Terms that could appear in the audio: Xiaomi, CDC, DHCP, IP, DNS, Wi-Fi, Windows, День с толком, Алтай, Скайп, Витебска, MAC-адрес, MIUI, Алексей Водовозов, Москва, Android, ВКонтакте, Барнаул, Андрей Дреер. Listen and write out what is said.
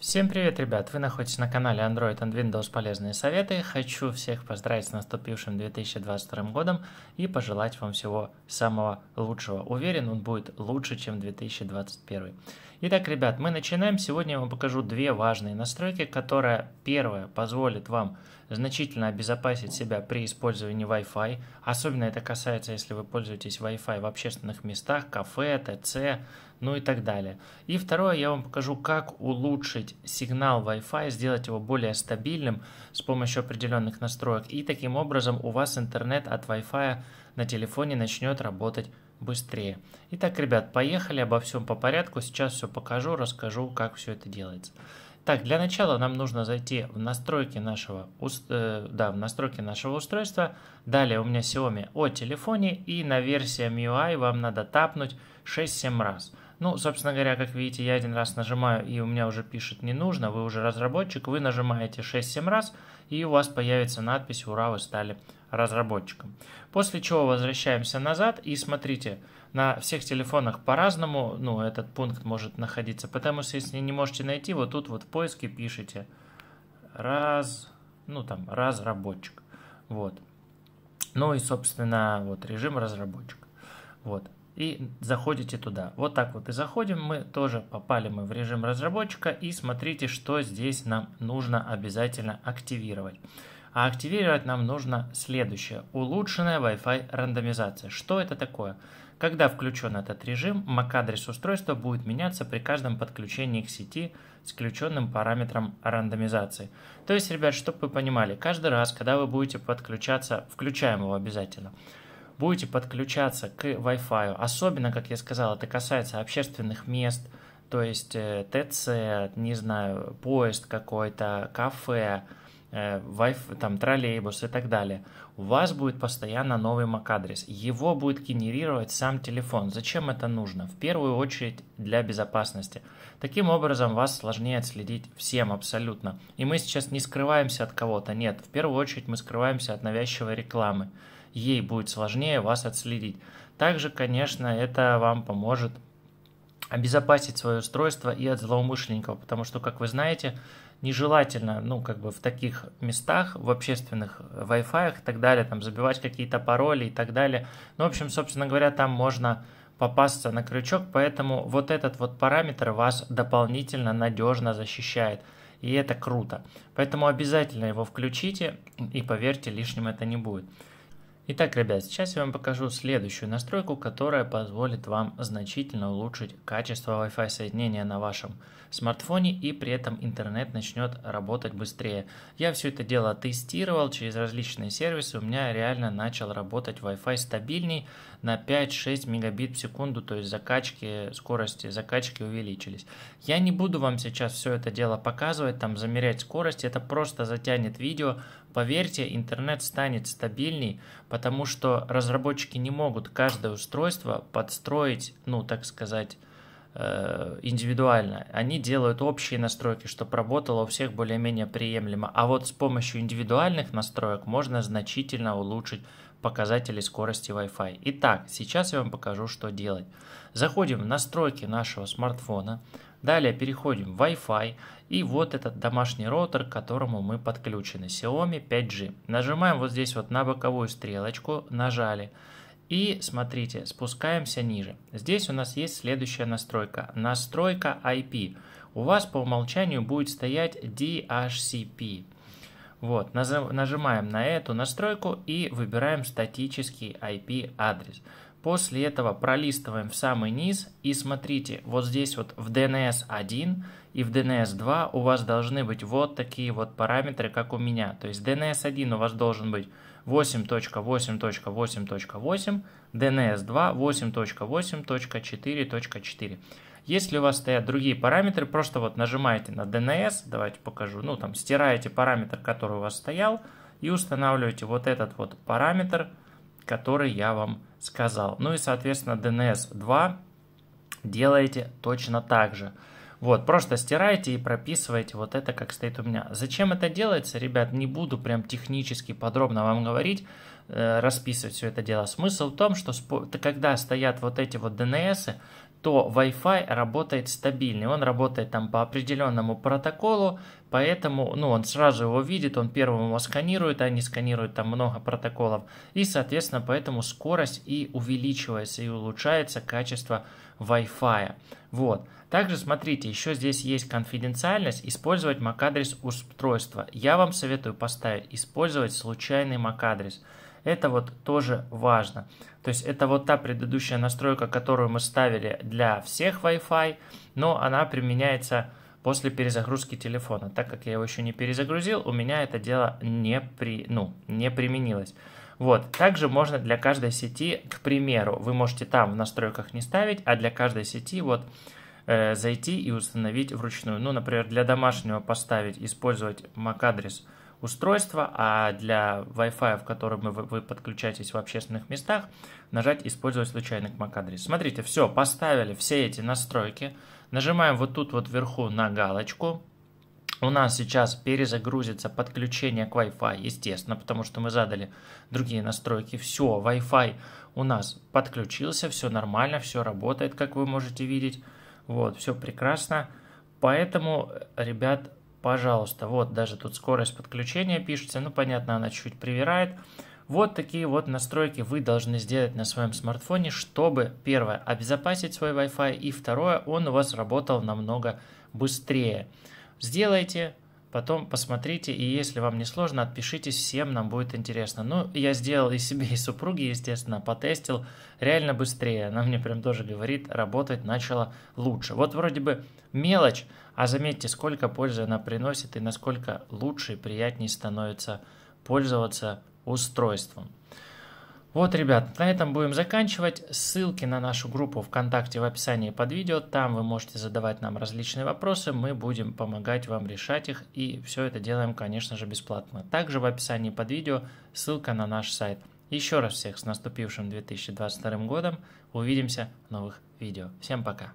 Всем привет, ребят! Вы находитесь на канале Android and Windows полезные советы. Хочу всех поздравить с наступившим 2022 годом и пожелать вам всего самого лучшего. Уверен, он будет лучше, чем 2021. Итак, ребят, мы начинаем. Сегодня я вам покажу две важные настройки, которые, первая, позволит вам значительно обезопасить себя при использовании Wi-Fi. Особенно это касается, если вы пользуетесь Wi-Fi в общественных местах, кафе, ТЦ, ну и так далее. И второе, я вам покажу, как улучшить сигнал Wi-Fi, сделать его более стабильным с помощью определенных настроек. И таким образом у вас интернет от Wi-Fi на телефоне начнет работать быстрее. Итак, ребят, поехали, обо всем по порядку. Сейчас все покажу, расскажу, как все это делается. Так, для начала нам нужно зайти в настройки нашего, устройства. Далее у меня Xiaomi о телефоне, и на версии MIUI вам надо тапнуть 6-7 раз. Ну, собственно говоря, как видите, я один раз нажимаю, и у меня уже пишет «не нужно», вы уже разработчик, вы нажимаете 6-7 раз, и у вас появится надпись «Ура, вы стали разработчиком». После чего возвращаемся назад, и смотрите, на всех телефонах по-разному, ну, этот пункт может находиться, потому что если не можете найти, вот тут вот в поиске пишите «разработчик». Вот. Ну и, собственно, вот режим «разработчик». Вот. И заходите туда. Вот так вот и заходим. Мы тоже попали в режим разработчика. И смотрите, что здесь нам нужно обязательно активировать. А активировать нам нужно следующее. Улучшенная Wi-Fi рандомизация. Что это такое? Когда включен этот режим, MAC-адрес устройства будет меняться при каждом подключении к сети с включенным параметром рандомизации. То есть, ребят, чтобы вы понимали, каждый раз, когда вы будете подключаться, включаем его обязательно, будете подключаться к Wi-Fi, особенно, как я сказал, это касается общественных мест, то есть ТЦ, не знаю, поезд какой-то, кафе, Wi-Fi, там, троллейбус и так далее, у вас будет постоянно новый MAC-адрес. Его будет генерировать сам телефон. Зачем это нужно? В первую очередь для безопасности. Таким образом, вас сложнее отследить всем абсолютно. И мы сейчас не скрываемся от кого-то. Нет, в первую очередь мы скрываемся от навязчивой рекламы. Ей будет сложнее вас отследить. Также, конечно, это вам поможет обезопасить свое устройство и от злоумышленников, потому что, как вы знаете, нежелательно, ну, как бы в таких местах, в общественных Wi-Fi и так далее, там забивать какие-то пароли и так далее. Ну, в общем, собственно говоря, там можно попасться на крючок, поэтому вот этот вот параметр вас дополнительно надежно защищает. И это круто. Поэтому обязательно его включите, и поверьте, лишним это не будет. Итак, ребят, сейчас я вам покажу следующую настройку, которая позволит вам значительно улучшить качество Wi-Fi соединения на вашем смартфоне, и при этом интернет начнет работать быстрее. Я все это дело тестировал через различные сервисы, у меня реально начал работать Wi-Fi стабильней на 5-6 мегабит в секунду, то есть закачки, скорости закачки увеличились. Я не буду вам сейчас все это дело показывать, там замерять скорость, это просто затянет видео. Поверьте, интернет станет стабильней, потому что разработчики не могут каждое устройство подстроить, ну, так сказать, индивидуально. Они делают общие настройки, чтобы работало у всех более-менее приемлемо. А вот с помощью индивидуальных настроек можно значительно улучшить показатели скорости Wi-Fi. Итак, сейчас я вам покажу, что делать. Заходим в настройки нашего смартфона. Далее переходим в Wi-Fi. И вот этот домашний роутер, к которому мы подключены. Xiaomi 5G. Нажимаем вот здесь вот на боковую стрелочку. Нажали. И смотрите, спускаемся ниже. Здесь у нас есть следующая настройка. Настройка IP. У вас по умолчанию будет стоять DHCP. Вот, нажимаем на эту настройку и выбираем статический IP-адрес. После этого пролистываем в самый низ и смотрите, вот здесь вот в DNS 1 и в DNS 2 у вас должны быть вот такие вот параметры, как у меня. То есть DNS 1 у вас должен быть 8.8.8.8, DNS 2 8.8.4.4. Если у вас стоят другие параметры, просто вот нажимаете на DNS, давайте покажу, ну там стираете параметр, который у вас стоял, и устанавливаете вот этот вот параметр, который я вам сказал. Ну и, соответственно, DNS 2 делаете точно так же. Вот, просто стираете и прописываете вот это, как стоит у меня. Зачем это делается, ребят, не буду прям технически подробно вам говорить, расписывать все это дело. Смысл в том, что когда стоят вот эти вот DNS, то Wi-Fi работает стабильно. Он работает там по определенному протоколу, поэтому он сразу его видит, он первым его сканирует, они сканируют там много протоколов. И, соответственно, поэтому скорость и увеличивается, и улучшается качество Wi-Fi. Вот. Также, смотрите, еще здесь есть конфиденциальность, использовать MAC-адрес устройства. Я вам советую поставить «Использовать случайный MAC-адрес». Это тоже важно. То есть это та предыдущая настройка, которую мы ставили для всех Wi-Fi, но она применяется после перезагрузки телефона. Так как я его еще не перезагрузил, у меня это дело не применилось. Вот. Также можно для каждой сети, к примеру, вы можете там в настройках не ставить, а для каждой сети зайти и установить вручную. Например, для домашнего поставить «Использовать MAC-адрес устройства», а для Wi-Fi, в котором вы подключаетесь в общественных местах, нажать «Использовать случайный MAC-адрес». Смотрите, все, поставили все эти настройки. Нажимаем тут вверху на галочку. У нас сейчас перезагрузится подключение к Wi-Fi, естественно, потому что мы задали другие настройки. Все, Wi-Fi у нас подключился, все нормально, все работает, как вы можете видеть. Вот, все прекрасно. Поэтому, ребят, пожалуйста, даже тут скорость подключения пишется, понятно, она чуть-чуть привирает. Такие настройки вы должны сделать на своем смартфоне, чтобы, первое, обезопасить свой Wi-Fi, и второе, он у вас работал намного быстрее. Сделайте, потом посмотрите, и если вам не сложно, отпишитесь, всем нам будет интересно. Я сделал и себе, и супруге, естественно, потестил, реально быстрее. Она мне прям тоже говорит, работать начало лучше. Вроде бы мелочь, а заметьте, сколько пользы она приносит и насколько лучше и приятнее становится пользоваться устройством. Ребят, на этом будем заканчивать. Ссылки на нашу группу ВКонтакте в описании под видео. Там вы можете задавать нам различные вопросы. Мы будем помогать вам решать их. И все это делаем, конечно же, бесплатно. Также в описании под видео ссылка на наш сайт. Еще раз всех с наступившим 2022 годом. Увидимся в новых видео. Всем пока!